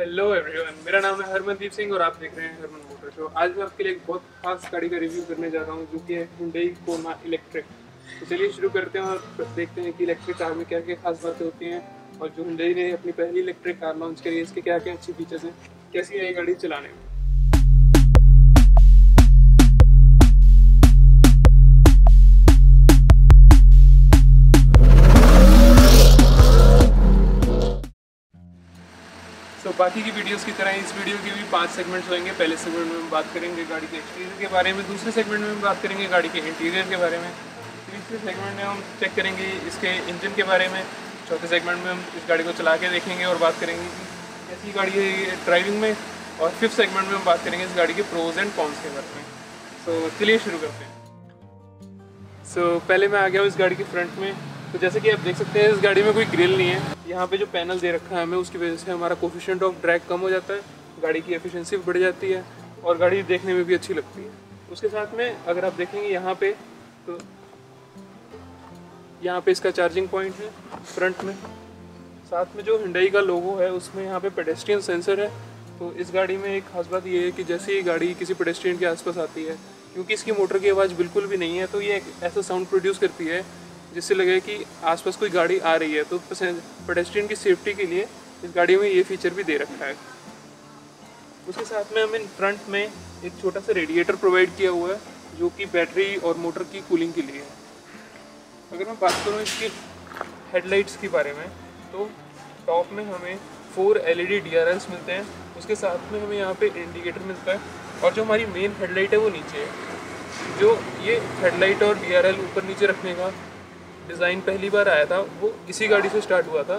Hello everyone, मेरा नाम है हरमन दीप सिंह और आप देख रहे हैं हरमन मोटर शो। आज मैं आपके लिए एक बहुत खास गाड़ी का रिव्यू करने जा रहा हूँ जो कि है Hyundai Kona इलेक्ट्रिक। तो चलिए शुरू करते हैं और देखते हैं कि इलेक्ट्रिक कार में क्या क्या खास बातें होती हैं और जो Hyundai ने अपनी पहली इलेक्ट्रिक कार लॉन्च करी है इसके क्या क्या अच्छी फीचर्स हैं, कैसी है ये गाड़ी चलाने में। तो बाकी की वीडियोस की तरह इस वीडियो के भी 5 सेगमेंट्स होंगे। पहले सेगमेंट में हम बात करेंगे गाड़ी के एक्सटीरियर के बारे में, दूसरे सेगमेंट में हम बात करेंगे गाड़ी के इंटीरियर के बारे में, तीसरे सेगमेंट में हम चेक करेंगे इसके इंजन के बारे में, चौथे सेगमेंट में हम इस गाड़ी को चला के देखेंगे और बात करेंगे कि कैसी गाड़ी है ये ड्राइविंग में, और फिफ्थ सेगमेंट में हम बात करेंगे इस गाड़ी के प्रोज एंड कॉन्स के बारे में। तो चलिए शुरू करते हैं। सो पहले मैं आ गया हूँ इस गाड़ी के फ्रंट में। तो जैसे कि आप देख सकते हैं इस गाड़ी में कोई ग्रिल नहीं है। यहाँ पे जो पैनल दे रखा है हमें, उसकी वजह से हमारा कोफिशिएंट ऑफ ड्रैग कम हो जाता है, गाड़ी की एफिशिएंसी बढ़ जाती है और गाड़ी देखने में भी अच्छी लगती है। उसके साथ में अगर आप देखेंगे यहाँ पे, तो यहाँ पे इसका चार्जिंग पॉइंट है फ्रंट में। साथ में जो Hyundai का लोगो है उसमें यहाँ पे पेडेस्ट्रियन सेंसर है। तो इस गाड़ी में एक खास बात ये है कि जैसे ही गाड़ी किसी पेडेस्ट्रियन के आसपास आती है, क्योंकि इसकी मोटर की आवाज़ बिल्कुल भी नहीं है, तो ये एक ऐसा साउंड प्रोड्यूस करती है जिससे लगे कि आसपास कोई गाड़ी आ रही है। तो पेडेस्ट्रियन की सेफ्टी के लिए इस गाड़ी में ये फीचर भी दे रखा है। उसके साथ में हमें फ्रंट में एक छोटा सा रेडिएटर प्रोवाइड किया हुआ है जो कि बैटरी और मोटर की कूलिंग के लिए है। अगर मैं बात करूँ इसकी हेडलाइट्स के बारे में, तो टॉप में हमें 4 LED DRLs मिलते हैं। उसके साथ में हमें यहाँ पे इंडिकेटर मिलता है और जो हमारी मेन हेडलाइट है वो नीचे है। जो ये हेडलाइट और DRL ऊपर नीचे रखने का डिज़ाइन पहली बार आया था वो इसी गाड़ी से स्टार्ट हुआ था।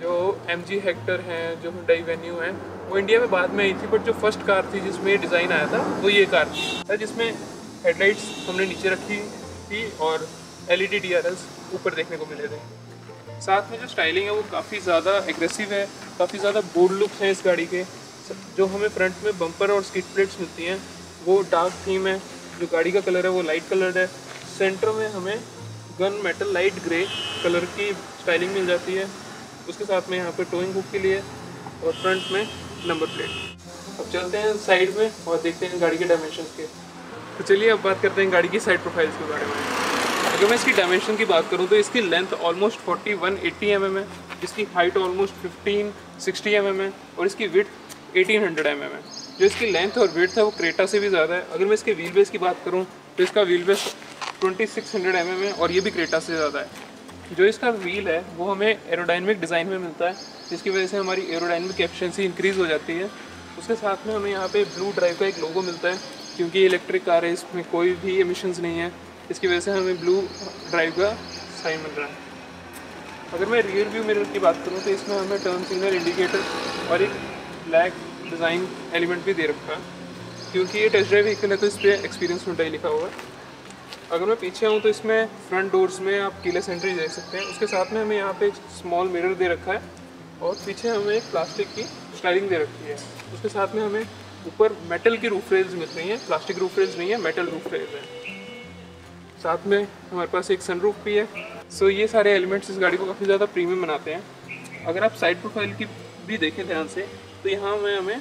जो MG Hector हैं, जो Hyundai Venue हैं, वो इंडिया में बाद में आई थी, बट जो फर्स्ट कार थी जिसमें ये डिज़ाइन आया था वो ये कार थी जिसमें हेडलाइट्स हमने नीचे रखी थी और LED DRLs ऊपर देखने को मिले थे। साथ में जो स्टाइलिंग है वो काफ़ी ज़्यादा एग्रेसिव है, काफ़ी ज़्यादा बोल्ड लुक्स हैं इस गाड़ी के। जो हमें फ्रंट में बम्पर और स्किड प्लेट्स मिलती हैं वो डार्क थीम है, जो गाड़ी का कलर है वो लाइट कलर है। सेंटर में हमें gun metal light grey colour की स्टाइलिंग मिल जाती है। उसके साथ में यहाँ पे टोइंग हुक के लिए और फ्रंट में नंबर प्लेट। अब चलते हैं साइड में और देखते हैं गाड़ी के डायमेंशंस के। तो चलिए अब बात करते हैं गाड़ी की साइड प्रोफाइल्स के बारे में। अगर मैं इसकी डायमेंशन की बात करूँ तो इसकी लेंथ ऑलमोस्ट 4180 mm है, इसकी हाइट ऑलमोस्ट 1560 mm है और इसकी विड्थ 1800 mm है। जो इसकी लेंथ और विड्थ है वो क्रेटा से भी ज़्यादा है। अगर मैं इसके व्हील बेस की बात करूँ तो इसका व्हील बेस 2600 mm है और ये भी क्रेटा से ज़्यादा है। जो इसका व्हील है वो हमें एरोडाइनमिक डिज़ाइन में मिलता है, जिसकी वजह से हमारी एरोडाइनमिक एफिशिएंसी इंक्रीज़ हो जाती है। उसके साथ में हमें यहाँ पे ब्लू ड्राइव का एक लोगो मिलता है, क्योंकि ये इलेक्ट्रिक कार है, इसमें कोई भी एमिशंस नहीं है, इसकी वजह से हमें ब्लू ड्राइव का साइन मिल रहा है। अगर मैं रियर व्यू मिरर की बात करूँ तो इसमें हमें टर्न सिग्नल इंडिकेटर और एक ब्लैक डिज़ाइन एलिमेंट भी दे रखा है। क्योंकि ये टेस्ट ड्राइव व्हीकल है तो इस पर एक्सपीरियंस Hyundai लिखा हुआ है। अगर मैं पीछे आऊँ तो इसमें फ्रंट डोर्स में आप कीलेस एंट्री देख सकते हैं। उसके साथ में हमें यहाँ पे एक स्मॉल मिरर दे रखा है और पीछे हमें एक प्लास्टिक की स्टाइलिंग दे रखी है। उसके साथ में हमें ऊपर मेटल की रूफ रेल्स मिल रही हैं, प्लास्टिक रूफ रेल्स नहीं है, मेटल रूफ रेल्स है। साथ में हमारे पास एक सनरूफ भी है। सो ये सारे एलिमेंट्स इस गाड़ी को काफ़ी ज़्यादा प्रीमियम बनाते हैं। अगर आप साइड प्रोफाइल की भी देखें ध्यान से, तो यहाँ में हमें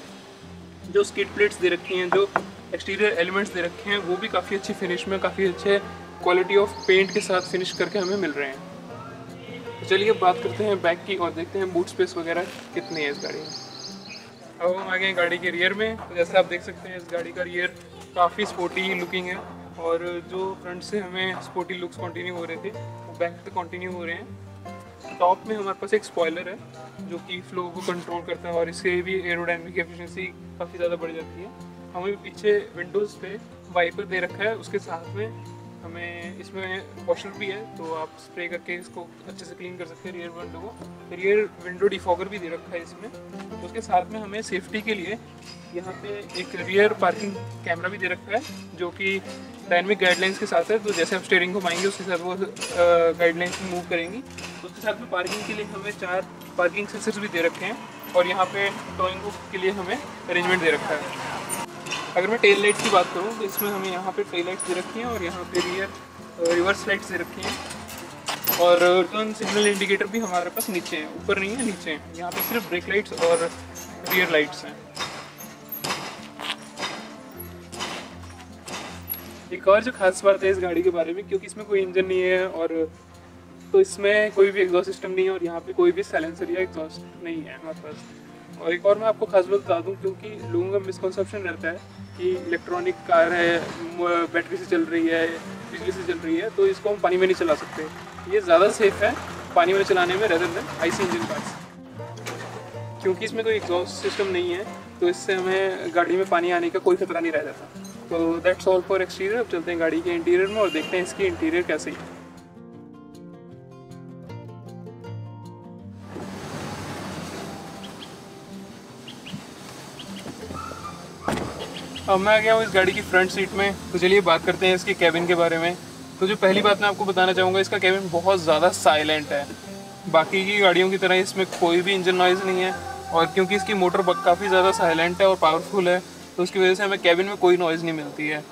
जो स्किड प्लेट्स दे रखी हैं, जो एक्सटीरियर एलिमेंट्स दे रखे हैं, वो भी काफ़ी अच्छी फिनिश में, काफ़ी अच्छे क्वालिटी ऑफ पेंट के साथ फिनिश करके हमें मिल रहे हैं। तो चलिए बात करते हैं बैक की और देखते हैं बूट स्पेस वगैरह कितनी है इस गाड़ी में। अब हम आ गए गाड़ी के रियर में। तो जैसे आप देख सकते हैं इस गाड़ी का रियर काफ़ी स्पोर्टी लुकिंग है, और जो फ्रंट से हमें स्पोर्टी लुक्स कंटिन्यू हो रहे थे वो बैक से कंटिन्यू हो रहे हैं। टॉप में हमारे पास एक स्पॉयलर है जो कि फ्लो को कंट्रोल करता है और इससे भी एरोडायनामिक एफिशिएंसी काफ़ी ज़्यादा बढ़ जाती है। हमें पीछे विंडोज़ पे वाइपर दे रखा है। उसके साथ में हमें इसमें वॉशर भी है, तो आप स्प्रे करके इसको अच्छे से क्लीन कर सकते हैं रियर विंडो को। रियर विंडो डिफॉगर भी दे रखा है इसमें। उसके साथ में हमें सेफ्टी के लिए यहाँ पे एक रियर पार्किंग कैमरा भी दे रखा है, जो कि डायनेमिक गाइडलाइंस के साथ है। तो जैसे आप स्टेयरिंग घुमाएंगे उसके साथ वो गाइडलाइंस मूव करेंगी। उसके साथ में पार्किंग के लिए हमें 4 पार्किंग सेंसर्स भी दे रखे हैं, और यहाँ पे टोइंग के लिए हमें अरेंजमेंट दे रखा है। अगर मैं टेल लाइट्स की बात करूँ तो इसमें हमें यहाँ पे टेल लाइट्स दे रखी हैं और यहाँ पे रियर रिवर्स लाइट्स दे रखी हैं, और टर्न सिग्नल इंडिकेटर भी हमारे पास नीचे हैं, ऊपर नहीं है, नीचे हैं। यहाँ पे सिर्फ ब्रेक लाइट्स और रियर लाइट्स हैं। एक और जो खास बात है इस गाड़ी के बारे में, क्योंकि इसमें कोई इंजन नहीं है और तो इसमें कोई भी एग्जॉस्ट सिस्टम नहीं है और यहाँ पे कोई भी साइलेंसर या एग्जॉस्ट नहीं है हमारे पास। और एक और मैं आपको खास बात बता दूँ, क्योंकि लोगों का मिसकॉन्सेप्शन रहता है कि इलेक्ट्रॉनिक कार है, बैटरी से चल रही है, बिजली से चल रही है, तो इसको हम पानी में नहीं चला सकते। ये ज़्यादा सेफ है पानी में चलाने में rather than IC engine cars, क्योंकि इसमें कोई एग्जॉस्ट सिस्टम नहीं है तो इससे हमें गाड़ी में पानी आने का कोई खतरा नहीं रह जाता। तो दैट्स ऑल फॉर एक्सटीरियर। अब चलते हैं गाड़ी के इंटीरियर में और देखते हैं इसकी इंटीरियर कैसी है। अब मैं आ गया हूँ इस गाड़ी की फ्रंट सीट में, तो चलिए बात करते हैं इसके केबिन के बारे में। तो जो पहली बात मैं आपको बताना चाहूँगा, इसका केबिन बहुत ज़्यादा साइलेंट है। बाकी की गाड़ियों की तरह इसमें कोई भी इंजन नॉइज़ नहीं है और क्योंकि इसकी मोटर काफ़ी ज़्यादा साइलेंट है और पावरफुल है तो उसकी वजह से हमें केबिन में कोई नॉइज़ नहीं मिलती है।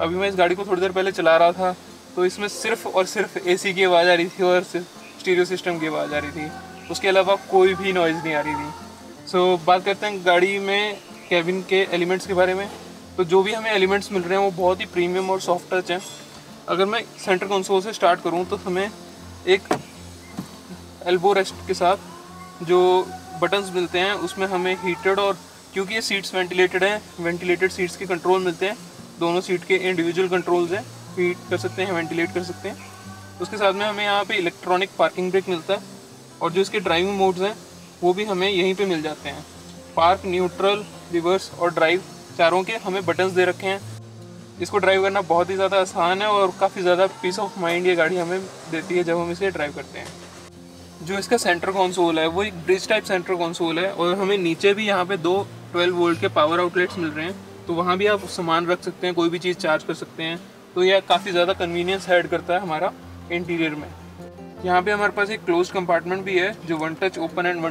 अभी मैं इस गाड़ी को थोड़ी देर पहले चला रहा था तो इसमें सिर्फ और सिर्फ AC की आवाज़ आ रही थी और सिर्फ स्टीरियो सिस्टम की आवाज़ आ रही थी, उसके अलावा कोई भी नॉइज़ नहीं आ रही थी। सो बात करते हैं गाड़ी में केबिन के एलिमेंट्स के बारे में। तो जो भी हमें एलिमेंट्स मिल रहे हैं वो बहुत ही प्रीमियम और सॉफ्ट टच हैं। अगर मैं सेंटर कंसोल से स्टार्ट करूँ तो हमें एक एल्बो रेस्ट के साथ जो बटन्स मिलते हैं उसमें हमें हीटेड और क्योंकि ये सीट्स वेंटिलेटेड हैं, वेंटिलेटेड सीट्स के कंट्रोल मिलते हैं। दोनों सीट के इंडिविजुअल कंट्रोल्स हैं, हीट कर सकते हैं, वेंटिलेट कर सकते हैं। उसके साथ में हमें यहाँ पे इलेक्ट्रॉनिक पार्किंग ब्रेक मिलता है और जो इसके ड्राइविंग मोड्स हैं वो भी हमें यहीं पे मिल जाते हैं। पार्क, न्यूट्रल, रिवर्स और ड्राइव चारों के हमें बटन्स दे रखे हैं। इसको ड्राइव करना बहुत ही ज़्यादा आसान है और काफ़ी ज़्यादा पीस ऑफ माइंड ये गाड़ी हमें देती है जब हम इसे ड्राइव करते हैं। जो इसका सेंटर कंसोल है वो एक ब्रिज टाइप सेंटर कंसोल है और हमें नीचे भी यहाँ पे दो 12 वोल्ट के पावर आउटलेट्स मिल रहे हैं, तो वहाँ भी आप सामान रख सकते हैं, कोई भी चीज़ चार्ज कर सकते हैं। तो यह काफ़ी ज़्यादा कन्वीनियंस ऐड करता है हमारा इंटीरियर में। यहाँ पे हमारे पास एक क्लोज कंपार्टमेंट भी है जो one touch open and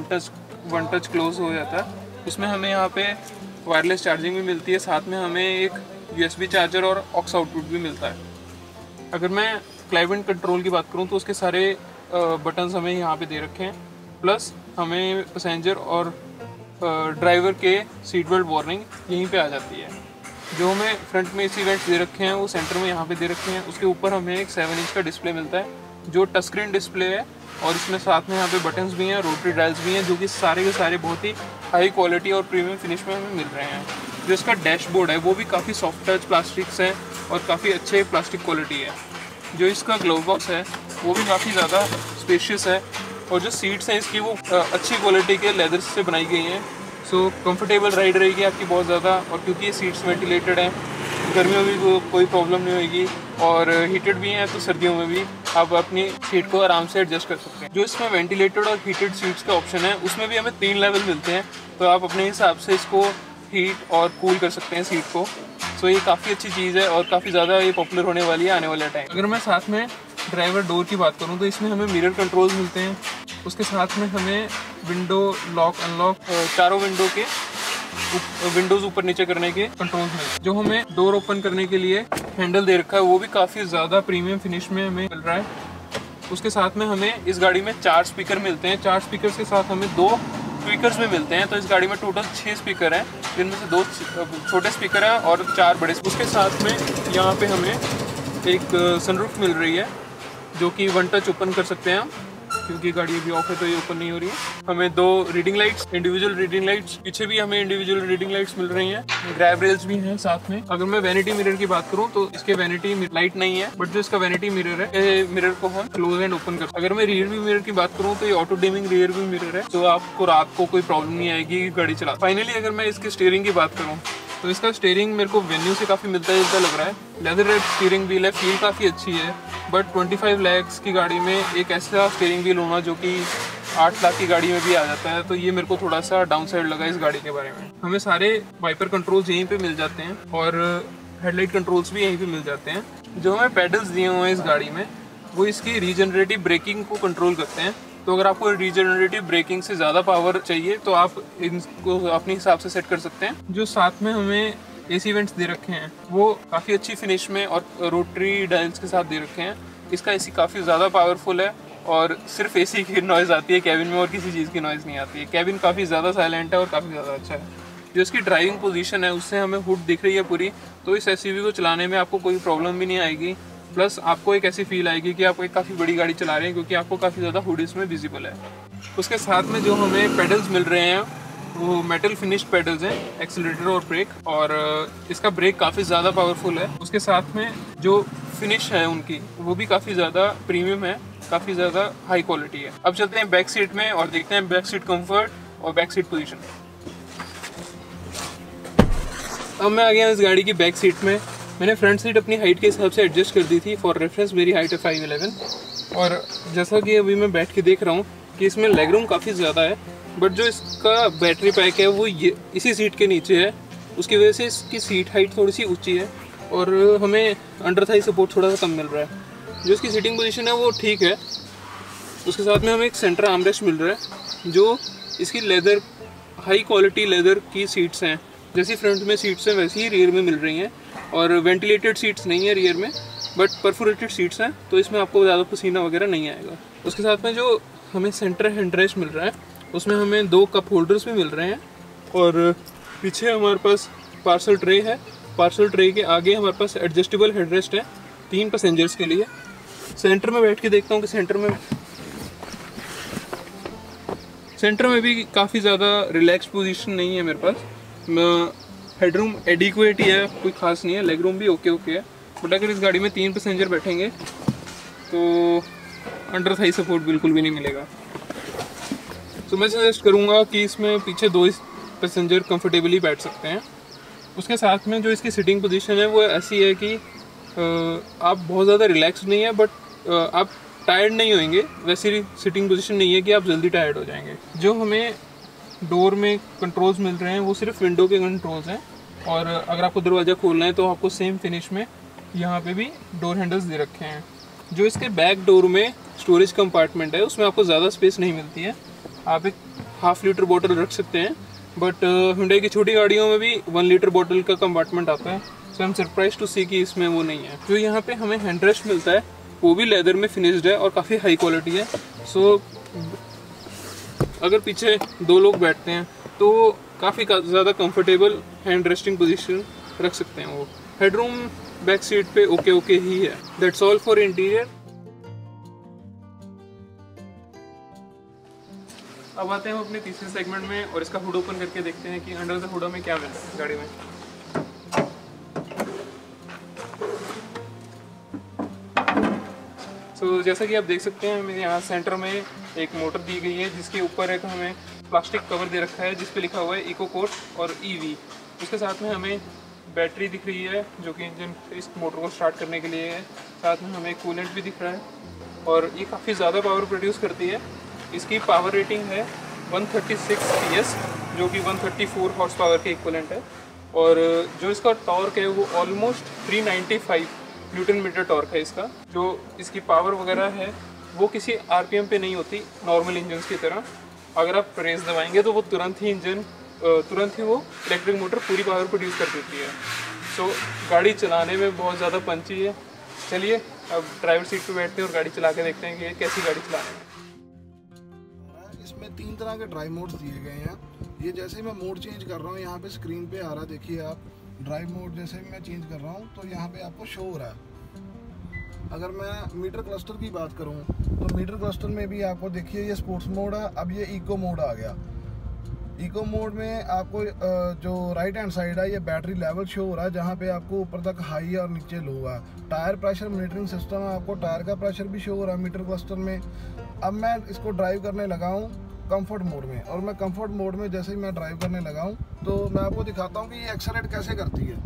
one touch close हो जाता है। उसमें हमें यहाँ पे वायरलेस चार्जिंग भी मिलती है, साथ में हमें एक USB चार्जर और ऑक्स आउटपुट भी मिलता है। अगर मैं क्लाइमेट कंट्रोल की बात करूँ तो उसके सारे बटन्स हमें यहाँ पे दे रखे हैं, प्लस हमें पैसेंजर और ड्राइवर के सीट बेल्ट वार्निंग यहीं पे आ जाती है। जो हमें फ्रंट में AC वेंट्स दे रखे हैं वो सेंटर में यहाँ पे दे रखे हैं। उसके ऊपर हमें एक 7 इंच का डिस्प्ले मिलता है जो टच स्क्रीन डिस्प्ले है और इसमें साथ में यहाँ पे बटन्स भी हैं, रोटरी डायल्स भी हैं, जो कि सारे के सारे बहुत ही हाई क्वालिटी और प्रीमियम फिनिश में हमें मिल रहे हैं। जो इसका डैशबोर्ड है वो भी काफ़ी सॉफ्ट टच प्लास्टिक्स है और काफ़ी अच्छे प्लास्टिक क्वालिटी है। जो इसका ग्लोव बॉक्स है वो भी काफ़ी ज़्यादा स्पेशियस है और जो सीट्स हैं इसकी वो अच्छी क्वालिटी के लेदर से बनाई गई हैं। सो कंफर्टेबल राइड रहेगी आपकी बहुत ज़्यादा और क्योंकि ये सीट्स वेंटिलेटेड हैं गर्मियों में भी कोई प्रॉब्लम नहीं होगी और हीटेड भी हैं तो सर्दियों में भी आप अपनी सीट को आराम से एडजस्ट कर सकते हैं। जो इसमें वेंटिलेटेड और हीटेड सीट्स का ऑप्शन है उसमें भी हमें 3 लेवल मिलते हैं, तो आप अपने हिसाब से इसको हीट और कूल कर सकते हैं सीट को। सो ये काफ़ी अच्छी चीज़ है और काफ़ी ज़्यादा ये पॉपुलर होने वाली है आने वाले टाइम। अगर मैं साथ में ड्राइवर डोर की बात करूँ तो इसमें हमें मिरर कंट्रोल्स मिलते हैं, उसके साथ में हमें विंडो लॉक अनलॉक, चारों विंडो के विंडोज़ ऊपर नीचे करने के कंट्रोल्स मिलते हैं। जो हमें डोर ओपन करने के लिए हैंडल दे रखा है वो भी काफ़ी ज़्यादा प्रीमियम फिनिश में हमें मिल रहा है। उसके साथ में हमें इस गाड़ी में 4 स्पीकर मिलते हैं। 4 स्पीकर्स के साथ हमें 2 स्पीकर्स भी मिलते हैं, तो इस गाड़ी में टोटल 6 स्पीकर हैं, जिनमें से 2 छोटे स्पीकर हैं और 4 बड़े। उसके साथ में यहाँ पे हमें एक सनरूफ मिल रही है जो कि 1 टच ओपन कर सकते हैं हम, क्योंकि गाड़ी अभी ऑफ है तो ये ओपन नहीं हो रही है। हमें 2 reading lights, individual reading lights, पीछे भी हमें इंडिविजुअल रीडिंग लाइट्स मिल रही हैं। ग्रैब रेल्स भी हैं साथ में। अगर मैं वैनिटी मिरर की बात करूं तो इसके वैनिटी लाइट नहीं है, बट जो इसका वैनिटी मिरर है मिरर को हम क्लोज एंड ओपन कर। अगर मैं रियर व्यू मिरर की बात करूँ तो ये auto dimming rear view mirror है, तो आपको रात को कोई प्रॉब्लम नहीं आएगी गाड़ी चला। फाइनली अगर मैं इसके स्टीयरिंग की बात करूँ तो इसका स्टीयरिंग मेरे को वेन्यू से काफ़ी मिलता जुलता लग रहा है। लेदर रेड स्टीयरिंग व्हील है, फील काफ़ी अच्छी है, बट 25 लाख की गाड़ी में एक ऐसा स्टीयरिंग व्हील होना जो कि 8 लाख की गाड़ी में भी आ जाता है, तो ये मेरे को थोड़ा सा डाउन साइड लगा इस गाड़ी के बारे में। हमें सारे वाइपर कंट्रोल्स यहीं पे मिल जाते हैं और हेडलाइट कंट्रोल्स भी यहीं पे मिल जाते हैं। जो हमें पैडल्स दिए हुए हैं इस गाड़ी में वो इसकी रीजनरेटिव ब्रेकिंग को कंट्रोल करते हैं, तो अगर आपको रीजनरेटिव ब्रेकिंग से ज़्यादा पावर चाहिए तो आप इनको अपने हिसाब से सेट कर सकते हैं। जो साथ में हमें AC वेंट्स दे रखे हैं वो काफ़ी अच्छी फिनिश में और रोटरी डायल्स के साथ दे रखे हैं। इसका AC काफ़ी ज़्यादा पावरफुल है और सिर्फ एसी की नॉइज़ आती है कैबिन में और किसी चीज़ की नॉइज़ नहीं आती है। कैबिन काफ़ी ज़्यादा साइलेंट है और काफ़ी ज़्यादा अच्छा है। जो इसकी ड्राइविंग पोजीशन है उससे हमें हुड दिख रही है पूरी, तो इस एसयूवी को चलाने में आपको कोई प्रॉब्लम भी नहीं आएगी। प्लस आपको एक ऐसी फील आएगी कि आप एक काफ़ी बड़ी गाड़ी चला रहे हैं क्योंकि आपको काफ़ी ज़्यादा हुड इसमें विजिबल है। उसके साथ में जो हमें पेडल्स मिल रहे हैं वो मेटल फिनिश्ड पेडल्स हैं, एक्सीलरेटर और ब्रेक, और इसका ब्रेक काफ़ी ज़्यादा पावरफुल है। उसके साथ में जो फिनिश है उनकी वो भी काफ़ी ज़्यादा प्रीमियम है, काफ़ी ज़्यादा हाई क्वालिटी है। अब चलते हैं बैक सीट में और देखते हैं बैक सीट कम्फर्ट और बैक सीट पोजिशन। अब मैं आ गया इस गाड़ी की बैक सीट में। मैंने फ्रंट सीट अपनी हाइट के हिसाब से एडजस्ट कर दी थी। फॉर रेफरेंस मेरी हाइट है 5'11" और जैसा कि अभी मैं बैठ के देख रहा हूँ कि इसमें लेगरूम काफ़ी ज़्यादा है, बट जो इसका बैटरी पैक है वो ये इसी सीट के नीचे है, उसकी वजह से इसकी सीट हाइट थोड़ी सी ऊँची है और हमें अंडर थाई सपोर्ट थोड़ा सा कम मिल रहा है। जो इसकी सीटिंग पोजीशन है वो ठीक है। उसके साथ में हमें एक सेंटर आर्मरेस्ट मिल रहा है जो इसकी लेदर हाई क्वालिटी लेदर की सीट्स हैं, जैसी फ्रंट में सीट्स हैं वैसी ही रियर में मिल रही हैं। और वेंटिलेटेड सीट्स नहीं है रियर में, बट परफोरेटेड सीट्स हैं तो इसमें आपको ज़्यादा पसीना वगैरह नहीं आएगा। उसके साथ में जो हमें सेंटर हैंडरेस्ट मिल रहा है उसमें हमें 2 कप होल्डर्स भी मिल रहे हैं और पीछे हमारे पास पार्सल ट्रे है। पार्सल ट्रे के आगे हमारे पास एडजस्टेबल हैंडरेस्ट है 3 पैसेंजर्स के लिए। सेंटर में बैठ के देखता हूँ कि सेंटर में भी काफ़ी ज़्यादा रिलैक्स पोजिशन नहीं है मेरे पास। हेडरूम एडिक्वेट ही है, कोई ख़ास नहीं है। लेगरूम भी ओके है, बट अगर इस गाड़ी में 3 पैसेंजर बैठेंगे तो अंडर थाई सपोर्ट बिल्कुल भी नहीं मिलेगा। तो मैं सजेस्ट करूँगा कि इसमें पीछे 2 पैसेंजर कंफर्टेबली बैठ सकते हैं। उसके साथ में जो इसकी सिटिंग पोजीशन है वो ऐसी है कि आप बहुत ज़्यादा रिलैक्स नहीं है, बट आप टायर्ड नहीं होंगे। वैसी सिटिंग पोजीशन नहीं है कि आप जल्दी टायर्ड हो जाएंगे। जो हमें डोर में कंट्रोल्स मिल रहे हैं वो सिर्फ विंडो के कंट्रोल्स हैं, और अगर आपको दरवाज़ा खोलना है तो आपको सेम फिनिश में यहाँ पे भी डोर हैंडल्स दे रखे हैं। जो इसके बैक डोर में स्टोरेज कंपार्टमेंट है उसमें आपको ज़्यादा स्पेस नहीं मिलती है, आप एक ½ लीटर बोतल रख सकते हैं, बट Hyundai की छोटी गाड़ियों में भी 1 लीटर बोतल का कंपार्टमेंट आता है। So I am surprise to see कि इसमें वो नहीं है। जो यहाँ पर हमें हैंडरेस्ट मिलता है वो भी लेदर में फिनिश्ड है और काफ़ी हाई क्वालिटी है। सो अगर पीछे 2 लोग बैठते हैं तो काफ़ी ज़्यादा कंफर्टेबल हैंड रेस्टिंग पोजीशन रख सकते हैं। वो हेडरूम बैक सीट पे ओके ही है। That's all for interior. अब आते हैं हम अपने तीसरे सेगमेंट में और इसका हुड ओपन करके देखते हैं कि अंडर द हुड में क्या मिलता है इस गाड़ी में। सो जैसा कि आप देख सकते हैं मेरे यहाँ सेंटर में एक मोटर दी गई है जिसके ऊपर एक हमें प्लास्टिक कवर दे रखा है जिस पे लिखा हुआ है इको कोट और ईवी। उसके साथ में हमें बैटरी दिख रही है जो कि इंजन इस मोटर को स्टार्ट करने के लिए है। साथ में हमें कूलेंट भी दिख रहा है और ये काफ़ी ज़्यादा पावर प्रोड्यूस करती है। इसकी पावर रेटिंग है 136 PS जो कि 134 हॉर्स पावर के इक्वलेंट है। और जो इसका टॉर्क है वो ऑलमोस्ट 395 न्यूटन मीटर टॉर्क है इसका। जो इसकी पावर वगैरह है वो किसी आरपीएम पे नहीं होती नॉर्मल इंजन की तरह। अगर आप प्रेस दबाएंगे तो वो तुरंत ही वो इलेक्ट्रिक मोटर पूरी पावर प्रोड्यूस कर देती है। सो गाड़ी चलाने में बहुत ज़्यादा पंची है। चलिए अब ड्राइवर सीट पे बैठते हैं और गाड़ी चला के देखते हैं कि कैसी गाड़ी चलाने में। इसमें 3 तरह के ड्राइव मोड्स दिए गए हैं। ये जैसे मैं मोड चेंज कर रहा हूँ यहाँ पर स्क्रीन पर आ रहा है, देखिए आप ड्राइव मोड जैसे मैं चेंज कर रहा हूँ तो यहाँ पर आपको शो हो रहा है। अगर मैं मीटर क्लस्टर की बात करूं तो मीटर क्लस्टर में भी आपको देखिए ये स्पोर्ट्स मोड है, अब ये इको मोड आ गया। इको मोड में आपको जो राइट हैंड साइड है ये बैटरी लेवल शो हो रहा है जहाँ पे आपको ऊपर तक हाई और नीचे लो है। टायर प्रेशर मॉनिटरिंग सिस्टम है, आपको टायर का प्रेशर भी शो हो रहा है मीटर क्लस्टर में। अब मैं इसको ड्राइव करने लगा हूँ कम्फर्ट मोड में, और मैं कम्फर्ट मोड में जैसे ही मैं ड्राइव करने लगा हूँ तो मैं आपको दिखाता हूँ कि ये एक्सेलरेट कैसे करती है।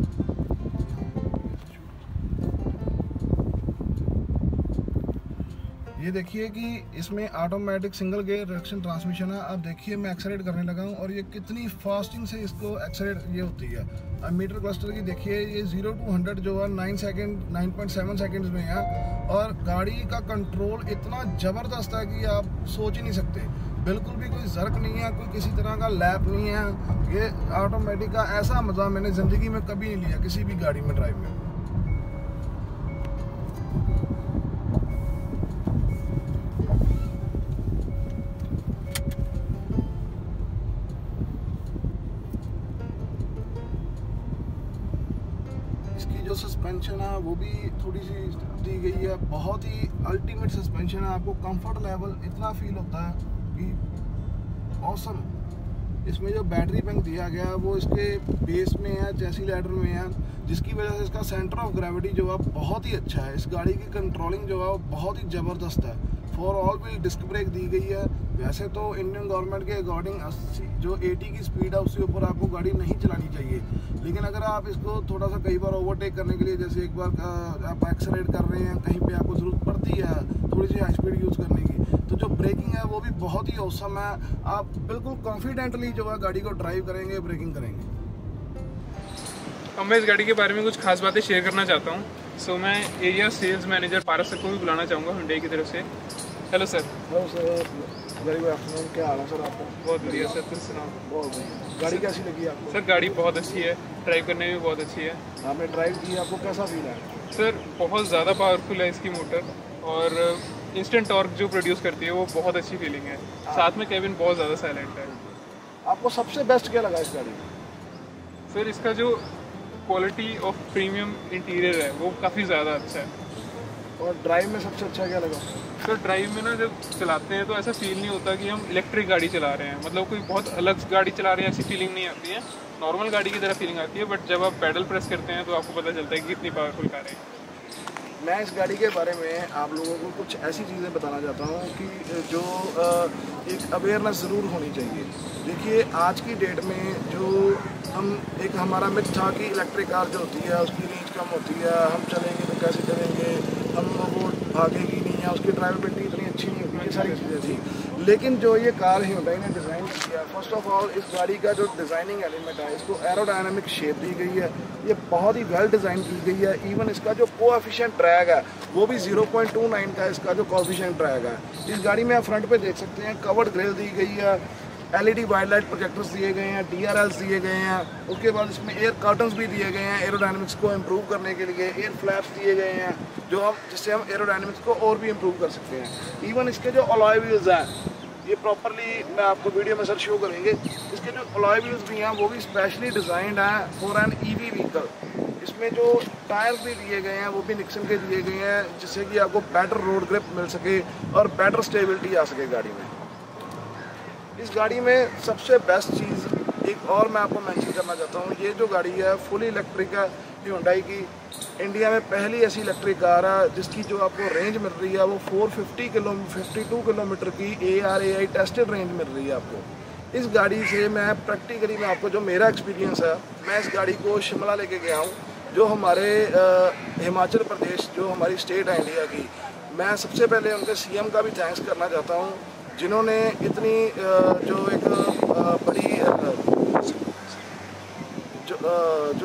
ये देखिए कि इसमें automatic single gear reduction transmission है। अब देखिए मैं एक्सेलरेट करने लगा हूँ और ये कितनी फास्टिंग से इसको एक्सेलरेट ये होती है। अब मीटर क्लस्टर की देखिए ये 0 to 100 जो है 9.7 सेकेंड्स में है, और गाड़ी का कंट्रोल इतना ज़बरदस्त है कि आप सोच ही नहीं सकते। बिल्कुल भी कोई जर्क नहीं है, कोई किसी तरह का लैप नहीं है। ये ऑटोमेटिक का ऐसा मज़ा मैंने ज़िंदगी में कभी नहीं लिया किसी भी गाड़ी में ड्राइव में। इसकी जो सस्पेंशन है वो भी थोड़ी सी दी गई है, बहुत ही अल्टीमेट सस्पेंशन है। आपको कंफर्ट लेवल इतना फील होता है कि ऑसम। इसमें जो बैटरी बैंक दिया गया है वो इसके बेस में है, चैसी लैडर में है, जिसकी वजह से इसका सेंटर ऑफ ग्रेविटी जो है बहुत ही अच्छा है। इस गाड़ी की कंट्रोलिंग जो है वो बहुत ही ज़बरदस्त है। फॉर ऑल भी डिस्क ब्रेक दी गई है। वैसे तो इंडियन गवर्नमेंट के अकॉर्डिंग 80 जो 80 की स्पीड है उससे ऊपर आपको गाड़ी नहीं चलानी चाहिए, लेकिन अगर आप इसको थोड़ा सा कई बार ओवरटेक करने के लिए, जैसे एक बार आप एक्सलेट कर रहे हैं, कहीं पे आपको ज़रूरत पड़ती है थोड़ी सी हाई स्पीड यूज़ करने की, तो जो ब्रेकिंग है वो भी बहुत ही औसम है। आप बिल्कुल कॉन्फिडेंटली जो है गाड़ी को ड्राइव करेंगे, ब्रेकिंग करेंगे। अब मैं इस गाड़ी के बारे में कुछ खास बातें शेयर करना चाहता हूँ। सो मैं एरिया सेल्स मैनेजर पारस को भी बुलाना चाहूँगा Hyundai की तरफ से। Hello sir. Hello sir, very good afternoon. क्या हाल है सर आपका? बहुत बढ़िया सर, तुम सुनाओ? बहुत बढ़िया। गाड़ी कैसी लगी आपको? सर गाड़ी बहुत अच्छी है, ड्राइव करने में भी बहुत अच्छी है। आपने ड्राइव की, आपको कैसा फील है? सर बहुत ज़्यादा पावरफुल है इसकी मोटर, और इंस्टेंट टॉर्क जो प्रोड्यूस करती है वो बहुत अच्छी फीलिंग है। साथ में केबिन बहुत ज़्यादा साइलेंट है। आपको सबसे बेस्ट क्या लगा इस गाड़ी में? सर इसका जो क्वालिटी ऑफ प्रीमियम इंटीरियर है वो काफ़ी ज़्यादा अच्छा है। और ड्राइव में सबसे अच्छा क्या लगा? सर ड्राइव में ना जब चलाते हैं तो ऐसा फील नहीं होता कि हम इलेक्ट्रिक गाड़ी चला रहे हैं, मतलब कोई बहुत अलग गाड़ी चला रहे हैं ऐसी फीलिंग नहीं आती है। नॉर्मल गाड़ी की तरह फीलिंग आती है, बट जब आप पेडल प्रेस करते हैं तो आपको पता चलता है कि कितनी पावरफुल कार है। मैं इस गाड़ी के बारे में आप लोगों को कुछ ऐसी चीज़ें बताना चाहता हूँ कि जो एक अवेयरनेस ज़रूर होनी चाहिए। देखिए आज की डेट में जो हम एक हमारा मिथ था कि इलेक्ट्रिक कार जो होती है उसकी रेंज कम होती है, हम चलेंगे तो कैसे चलेंगे, हम वो भागेगी नहीं है, उसकी ड्राइवेबिलिटी इतनी अच्छी नहीं होगी, ये सारी चीज़ें थी। लेकिन जो ये कार Hyundai ने डिज़ाइन किया, फर्स्ट ऑफ ऑल इस गाड़ी का जो डिज़ाइनिंग एलिमेंट है इसको एरोडायनामिक शेप दी गई है, ये बहुत ही वेल डिज़ाइन की गई है। इवन इसका जो कोएफिशिएंट ड्रैग है वो भी 0.29 का इसका जो कोएफिशिएंट ड्रैग है। इस गाड़ी में आप फ्रंट पे देख सकते हैं कवर्ड ग्रिल दी गई है, LED वाइड लाइट प्रोजेक्टर्स दिए गए हैं, DRLs दिए गए हैं, उसके बाद इसमें एयर कर्टन्स भी दिए गए हैं एरोडायनामिक्स को इम्प्रूव करने के लिए, एयर फ्लैप्स दिए गए हैं जो हम जिससे हम एरोडायनामिक्स को और भी इम्प्रूव कर सकते हैं। इवन इसके जो अलॉय व्हील्स हैं ये प्रॉपरली मैं आपको वीडियो में सर शो करेंगे। इसके जो अलॉय व्हील्स भी हैं वो भी स्पेशली डिज़ाइंड हैं फॉर एन EV व्हीकल। इसमें जो टायर्स भी दिए गए हैं वो भी Nixon के दिए गए हैं, जिससे कि आपको बेटर रोड ग्रिप मिल सके और बेटर स्टेबिलिटी आ सके गाड़ी में। इस गाड़ी में सबसे बेस्ट चीज़ एक और मैं आपको मेंशन करना चाहता हूँ, ये जो गाड़ी है फुल इलेक्ट्रिक है Hyundai की। इंडिया में पहली ऐसी इलेक्ट्रिक कार है जिसकी जो आपको रेंज मिल रही है वो 52 किलोमीटर की ARAI टेस्टेड रेंज मिल रही है आपको। इस गाड़ी से मैं प्रैक्टिकली मैं आपको जो मेरा एक्सपीरियंस है, मैं इस गाड़ी को शिमला लेके गया हूँ, जो हमारे हिमाचल प्रदेश जो हमारी स्टेट है इंडिया की। मैं सबसे पहले उनके CM का भी थैंक्स करना चाहता हूँ जिन्होंने इतनी जो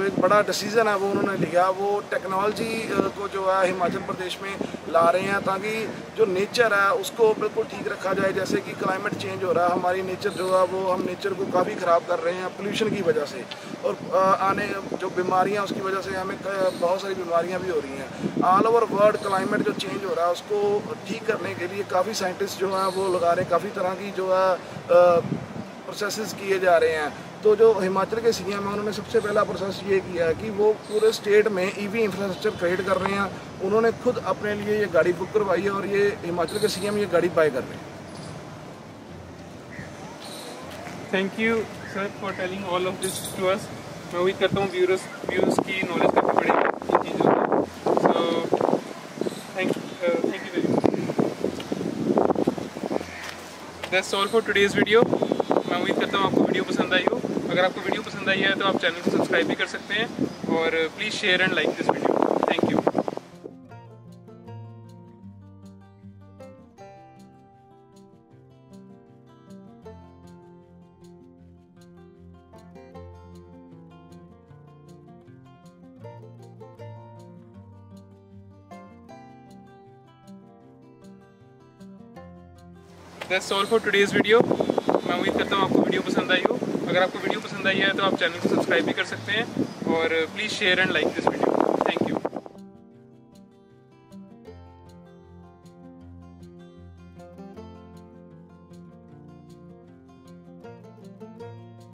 एक बड़ा डिसीज़न है वो उन्होंने लिया, वो टेक्नोलॉजी को जो है हिमाचल प्रदेश में ला रहे हैं ताकि जो नेचर है उसको बिल्कुल ठीक रखा जाए। जैसे कि क्लाइमेट चेंज हो रहा है, हमारी नेचर जो है वो हम नेचर को काफ़ी ख़राब कर रहे हैं पोल्यूशन की वजह से, और आने जो बीमारियां उसकी वजह से हमें बहुत सारी बीमारियां भी हो रही हैं। ऑल ओवर वर्ल्ड क्लाइमेट जो चेंज हो रहा है उसको ठीक करने के लिए काफ़ी साइंटिस्ट जो हैं वो लगा रहे हैं, काफ़ी तरह की जो है प्रोसेस किए जा रहे हैं। तो जो हिमाचल के CM हैं उन्होंने सबसे पहला प्रोसेस ये किया है कि वो पूरे स्टेट में EV इंफ्रास्ट्रक्चर क्रिएट कर रहे हैं। उन्होंने खुद अपने लिए ये गाड़ी बुक करवाई है और ये हिमाचल के CM ये गाड़ी बाय कर रहे हैं। Thank you sir for telling all of this to us. मैं उम्मीद करता हूँ व्यूअर्स की नॉलेज काफ़ी बढ़ेगी इन चीज़ों में। So thank you very much. That's all for today's video. मैं उम्मीद करता हूँ आपको वीडियो पसंद आई हो। अगर आपको वीडियो पसंद आई है तो आप चैनल को सब्सक्राइब भी कर सकते हैं, और please share and like this video. Thank you. That's all for today's video. मैं उम्मीद करता हूँ आपको वीडियो पसंद आई हो। अगर आपको वीडियो पसंद आई है तो आप चैनल को सब्सक्राइब भी कर सकते हैं, और please share and like this video.